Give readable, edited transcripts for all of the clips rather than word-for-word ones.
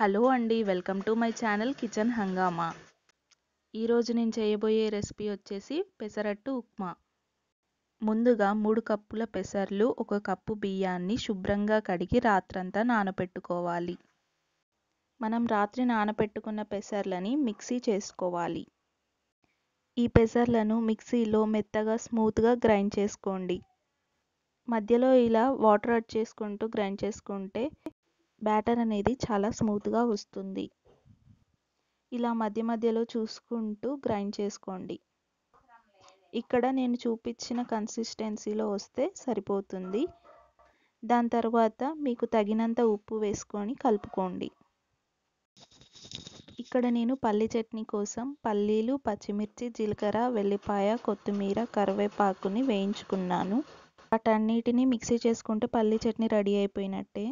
Hello అండి, welcome to my channel kitchen Hungama. ఈ రోజు నేను చేయబోయే రెసిపీ వచ్చేసి పెసరట్టు ఉప్మా। ముందుగా 3 కప్పుల పెసర్లు, 1 కప్పు బియ్యాన్ని శుభ్రంగా కడిగి రాత్రంతా నానబెట్టుకోవాలి। మనం రాత్రి నానబెట్టుకున్న పెసర్లని మిక్సీ చేసుకోవాలి। ఈ పెసర్లను మిక్సీలో మెత్తగా స్మూత్ గా గ్రైండ్ చేసుకోండి। మధ్యలో ఇలా వాటర్ యాడ్ చేసుకుంటూ గ్రైండ్ చేసుకుంటే బ్యాటర్ అనేది చాలా స్మూత్గా వస్తుంది। ఇలా మధ్య మధ్యలో చూసుకుంటూ గ్రైండ్ చేసుకోండి। ఇక్కడ నేను చూపించిన కన్సిస్టెన్సీలో వస్తే సరిపోతుంది। దాని తర్వాత మీకు తగినంత ఉప్పు వేసుకొని కలుపుకోండి। ఇక్కడ నేను పల్లి చట్నీ కోసం పల్లీలు, పచ్చిమిర్చి, జీలకర్ర, వెల్లిపాయ, కొత్తిమీర, కరివేపాకుని వేయించుకున్నాను। వాటన్నిటిని మిక్సీ చేసుకుంటే పల్లి చట్నీ రెడీ అయిపోయినట్టే।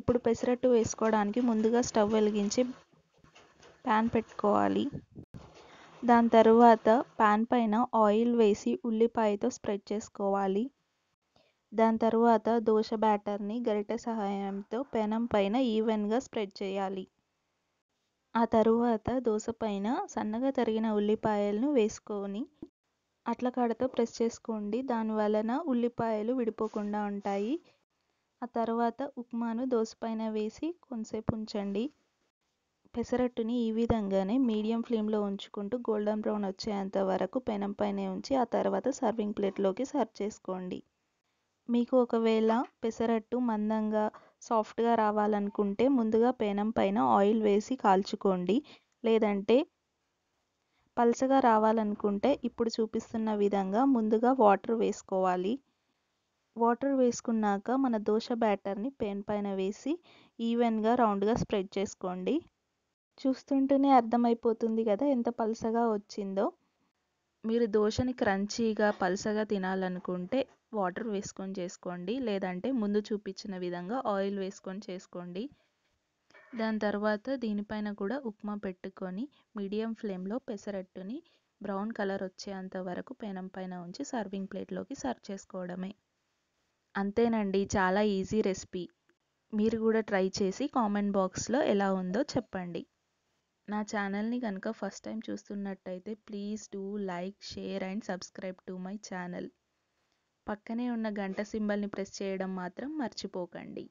ఇప్పుడు పెసరట్టు వేసుకోవడానికి ముందుగా స్టవ్ వెలిగించి ప్యాన్ పెట్టుకోవాలి। దాని తర్వాత ప్యాన్ పైన ఆయిల్ వేసి ఉల్లిపాయతో స్ప్రెడ్ చేసుకోవాలి। దాని తర్వాత దోశ బ్యాటర్ని గరిటె సహాయంతో పెనం పైన ఈవెన్గా స్ప్రెడ్ చేయాలి। ఆ తరువాత దోశ పైన సన్నగా తరిగిన ఉల్లిపాయలను వేసుకొని అట్ల కాడతో ప్రెస్ చేసుకోండి। దాని వలన ఉల్లిపాయలు విడిపోకుండా ఉంటాయి। ఆ తర్వాత ఉప్మాను దోసపైన వేసి కొంచెంసేపు ఉంచండి। పెసరట్టుని ఈ విధంగానే మీడియం ఫ్లేమ్లో ఉంచుకుంటూ గోల్డెన్ బ్రౌన్ వచ్చేంత వరకు పెనం పైనే ఉంచి ఆ తర్వాత సర్వింగ్ ప్లేట్లోకి సర్వ్ చేసుకోండి। మీకు ఒకవేళ పెసరట్టు మందంగా సాఫ్ట్గా రావాలనుకుంటే ముందుగా పెనం పైన ఆయిల్ వేసి కాల్చుకోండి, లేదంటే పల్చగా రావాలనుకుంటే ఇప్పుడు చూపిస్తున్న విధంగా ముందుగా వాటర్ వేసుకోవాలి। వాటర్ వేసుకున్నాక మన దోశ బ్యాటర్ని పెన్ పైన వేసి ఈవెన్గా రౌండ్గా స్ప్రెడ్ చేసుకోండి। చూస్తుంటేనే అర్థమైపోతుంది కదా ఎంత పల్చగా వచ్చిందో। మీరు దోశని క్రంచీగా పల్చగా తినాలనుకుంటే వాటర్ వేసుకొని చేసుకోండి, లేదంటే ముందు చూపించిన విధంగా ఆయిల్ వేసుకొని చేసుకోండి। దాని తర్వాత దీనిపైన కూడా ఉప్మా పెట్టుకొని మీడియం ఫ్లేమ్లో పెసరట్టుని బ్రౌన్ కలర్ వచ్చేంత వరకు పెనం పైన ఉంచి సర్వింగ్ ప్లేట్లోకి సర్వ్ చేసుకోవడమే। అంతేనండి, చాలా ఈజీ రెసిపీ। మీరు కూడా ట్రై చేసి కామెంట్ బాక్స్లో ఎలా ఉందో చెప్పండి। నా ఛానల్ని కనుక ఫస్ట్ టైం చూస్తున్నట్టయితే please do like, share and subscribe to my channel. పక్కనే ఉన్న గంట సింబల్ని ప్రెస్ చేయడం మాత్రం మర్చిపోకండి।